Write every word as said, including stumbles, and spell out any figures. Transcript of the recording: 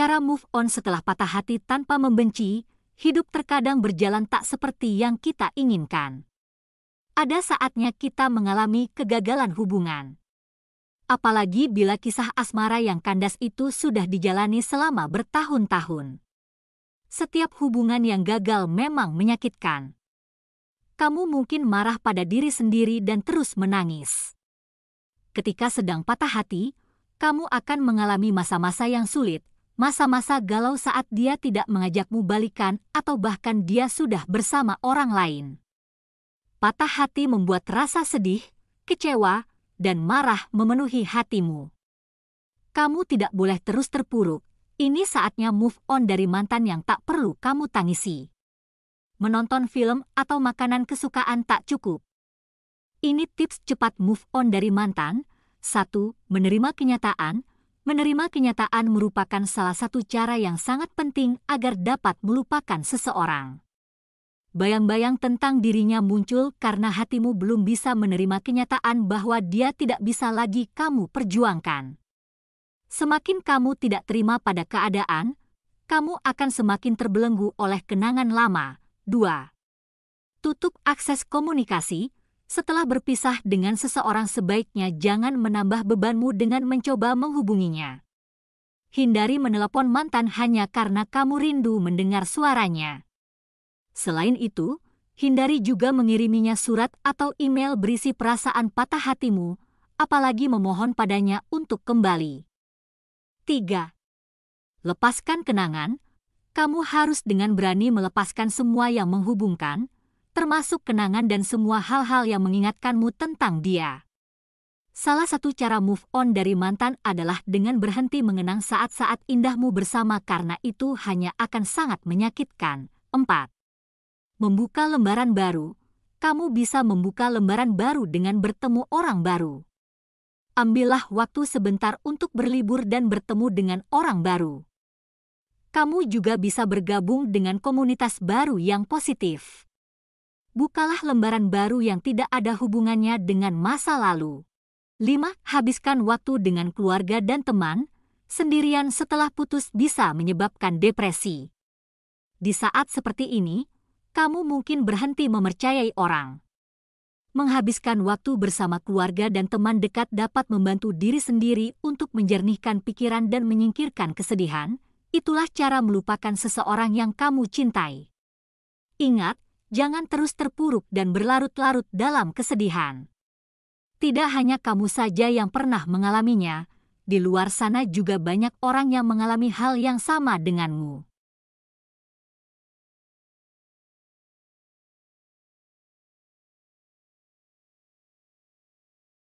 Cara move on setelah patah hati tanpa membenci, hidup terkadang berjalan tak seperti yang kita inginkan. Ada saatnya kita mengalami kegagalan hubungan. Apalagi bila kisah asmara yang kandas itu sudah dijalani selama bertahun-tahun. Setiap hubungan yang gagal memang menyakitkan. Kamu mungkin marah pada diri sendiri dan terus menangis. Ketika sedang patah hati, kamu akan mengalami masa-masa yang sulit, masa-masa galau saat dia tidak mengajakmu balikan atau bahkan dia sudah bersama orang lain. Patah hati membuat rasa sedih, kecewa, dan marah memenuhi hatimu. Kamu tidak boleh terus terpuruk. Ini saatnya move on dari mantan yang tak perlu kamu tangisi. Menonton film atau makanan kesukaan tak cukup. Ini tips cepat move on dari mantan. satu. Menerima kenyataan. Menerima kenyataan merupakan salah satu cara yang sangat penting agar dapat melupakan seseorang. Bayang-bayang tentang dirinya muncul karena hatimu belum bisa menerima kenyataan bahwa dia tidak bisa lagi kamu perjuangkan. Semakin kamu tidak terima pada keadaan, kamu akan semakin terbelenggu oleh kenangan lama. dua. Tutup akses komunikasi. Setelah berpisah dengan seseorang, sebaiknya jangan menambah bebanmu dengan mencoba menghubunginya. Hindari menelepon mantan hanya karena kamu rindu mendengar suaranya. Selain itu, hindari juga mengiriminya surat atau email berisi perasaan patah hatimu, apalagi memohon padanya untuk kembali. tiga. Lepaskan kenangan. Kamu harus dengan berani melepaskan semua yang menghubungkan, termasuk kenangan dan semua hal-hal yang mengingatkanmu tentang dia. Salah satu cara move on dari mantan adalah dengan berhenti mengenang saat-saat indahmu bersama karena itu hanya akan sangat menyakitkan. empat. Membuka lembaran baru. Kamu bisa membuka lembaran baru dengan bertemu orang baru. Ambillah waktu sebentar untuk berlibur dan bertemu dengan orang baru. Kamu juga bisa bergabung dengan komunitas baru yang positif. Bukalah lembaran baru yang tidak ada hubungannya dengan masa lalu. lima. Habiskan waktu dengan keluarga dan teman. Sendirian setelah putus bisa menyebabkan depresi. Di saat seperti ini, kamu mungkin berhenti mempercayai orang. Menghabiskan waktu bersama keluarga dan teman dekat dapat membantu diri sendiri untuk menjernihkan pikiran dan menyingkirkan kesedihan. Itulah cara melupakan seseorang yang kamu cintai. Ingat, jangan terus terpuruk dan berlarut-larut dalam kesedihan. Tidak hanya kamu saja yang pernah mengalaminya, di luar sana juga banyak orang yang mengalami hal yang sama denganmu.